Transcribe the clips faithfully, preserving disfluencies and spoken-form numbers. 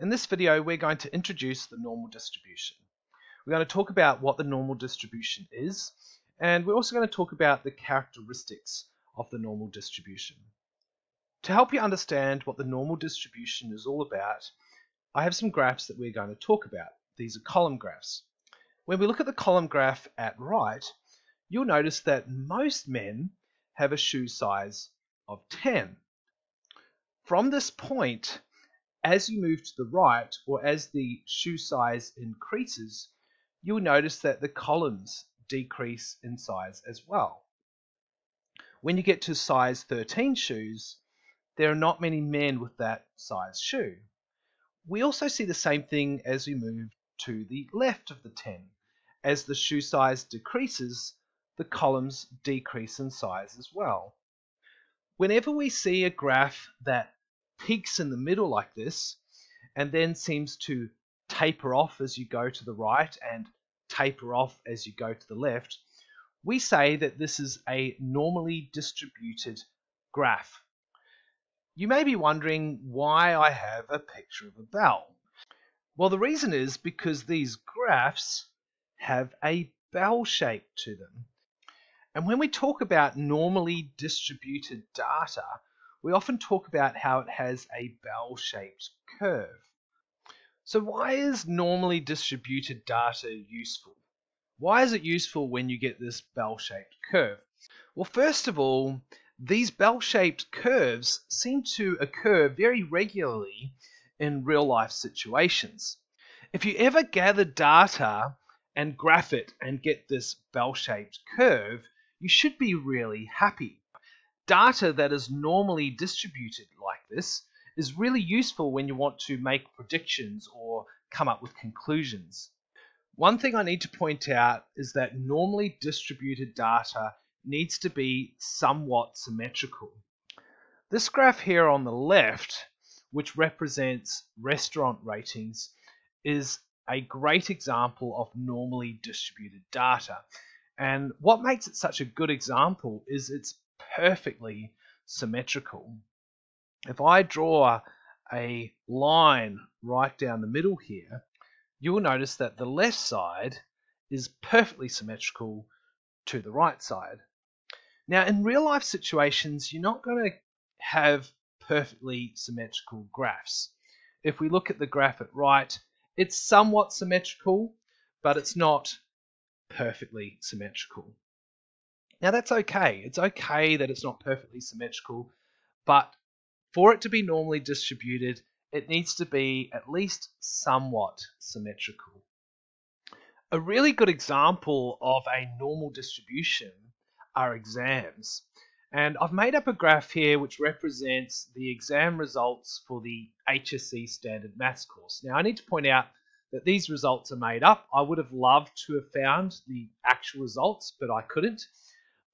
In this video, we're going to introduce the normal distribution. We're going to talk about what the normal distribution is, and we're also going to talk about the characteristics of the normal distribution. To help you understand what the normal distribution is all about, I have some graphs that we're going to talk about. These are column graphs. When we look at the column graph at right, you'll notice that most men have a shoe size of ten. From this point, as you move to the right, or as the shoe size increases, you'll notice that the columns decrease in size as well. When you get to size thirteen shoes, there are not many men with that size shoe. We also see the same thing as we move to the left of the ten. As the shoe size decreases, the columns decrease in size as well. Whenever we see a graph that peaks in the middle like this, and then seems to taper off as you go to the right and taper off as you go to the left, we say that this is a normally distributed graph. You may be wondering why I have a picture of a bell. Well, the reason is because these graphs have a bell shape to them. And when we talk about normally distributed data, we often talk about how it has a bell-shaped curve. So why is normally distributed data useful? Why is it useful when you get this bell-shaped curve? Well, first of all, these bell-shaped curves seem to occur very regularly in real-life situations. If you ever gather data and graph it and get this bell-shaped curve, you should be really happy. Data that is normally distributed like this is really useful when you want to make predictions or come up with conclusions. One thing I need to point out is that normally distributed data needs to be somewhat symmetrical. This graph here on the left, which represents restaurant ratings, is a great example of normally distributed data. And what makes it such a good example is it's perfectly symmetrical. If I draw a line right down the middle here, you will notice that the left side is perfectly symmetrical to the right side. Now, in real life situations, you're not going to have perfectly symmetrical graphs. If we look at the graph at right, it's somewhat symmetrical, but it's not perfectly symmetrical. Now that's okay. It's okay that it's not perfectly symmetrical, but for it to be normally distributed, it needs to be at least somewhat symmetrical. A really good example of a normal distribution are exams. And I've made up a graph here which represents the exam results for the H S C standard maths course. Now I need to point out that these results are made up. I would have loved to have found the actual results, but I couldn't.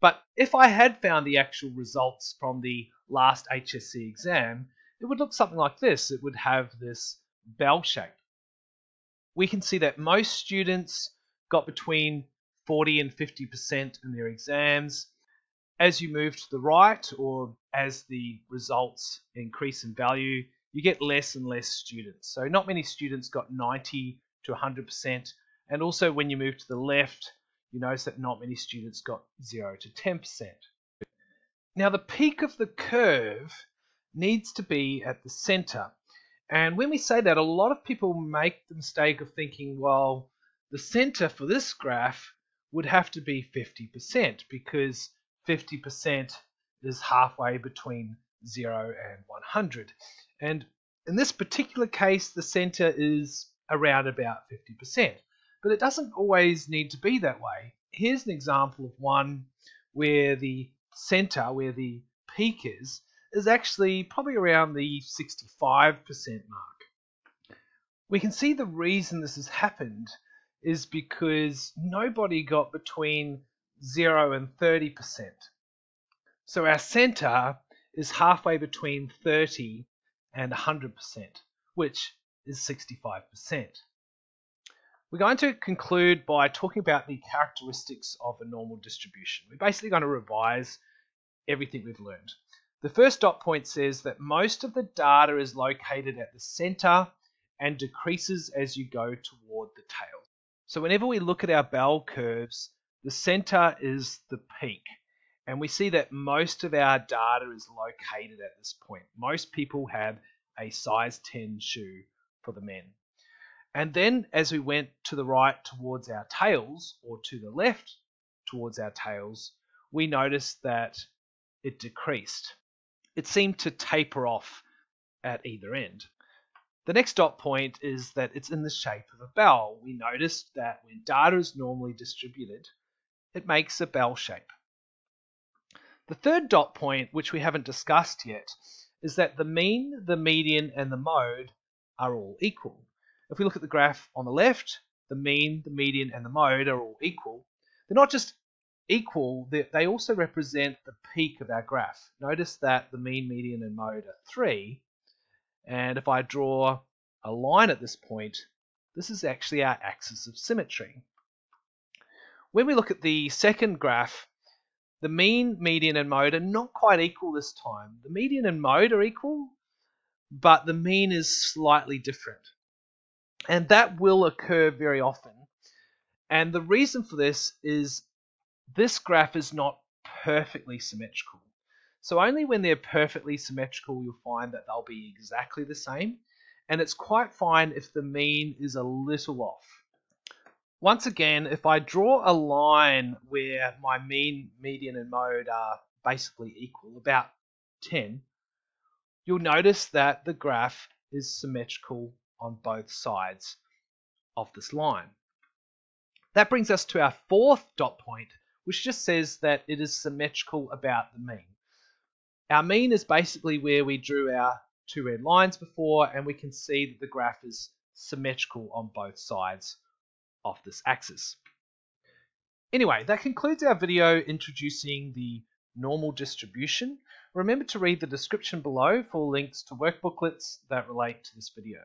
But if I had found the actual results from the last H S C exam, it would look something like this. It would have this bell shape. We can see that most students got between forty and fifty percent in their exams. As you move to the right, or as the results increase in value, you get less and less students. So not many students got ninety to one hundred percent. And also when you move to the left, you notice that not many students got zero to ten percent. Now the peak of the curve needs to be at the center. And when we say that, a lot of people make the mistake of thinking, well, the center for this graph would have to be fifty percent, because fifty percent is halfway between zero and one hundred. And in this particular case, the center is around about fifty percent. But it doesn't always need to be that way. Here's an example of one where the center, where the peak is, is actually probably around the sixty-five percent mark. We can see the reason this has happened is because nobody got between zero and thirty percent. So our center is halfway between thirty and one hundred percent, which is sixty-five percent. We're going to conclude by talking about the characteristics of a normal distribution. We're basically going to revise everything we've learned. The first dot point says that most of the data is located at the center and decreases as you go toward the tail. So whenever we look at our bell curves, the center is the peak. And we see that most of our data is located at this point. Most people have a size ten shoe for the men. And then as we went to the right towards our tails, or to the left towards our tails, we noticed that it decreased. It seemed to taper off at either end. The next dot point is that it's in the shape of a bell. We noticed that when data is normally distributed, it makes a bell shape. The third dot point, which we haven't discussed yet, is that the mean, the median, and the mode are all equal. If we look at the graph on the left, the mean, the median, and the mode are all equal. They're not just equal, they also represent the peak of our graph. Notice that the mean, median, and mode are three. And if I draw a line at this point, this is actually our axis of symmetry. When we look at the second graph, the mean, median, and mode are not quite equal this time. The median and mode are equal, but the mean is slightly different. And that will occur very often. And the reason for this is this graph is not perfectly symmetrical. So only when they're perfectly symmetrical, you'll find that they'll be exactly the same. And it's quite fine if the mean is a little off. Once again, if I draw a line where my mean, median, and mode are basically equal, about ten, you'll notice that the graph is symmetrical on both sides of this line. That brings us to our fourth dot point, which just says that it is symmetrical about the mean. Our mean is basically where we drew our two red lines before, and we can see that the graph is symmetrical on both sides of this axis. Anyway, that concludes our video introducing the normal distribution. Remember to read the description below for links to workbooklets that relate to this video.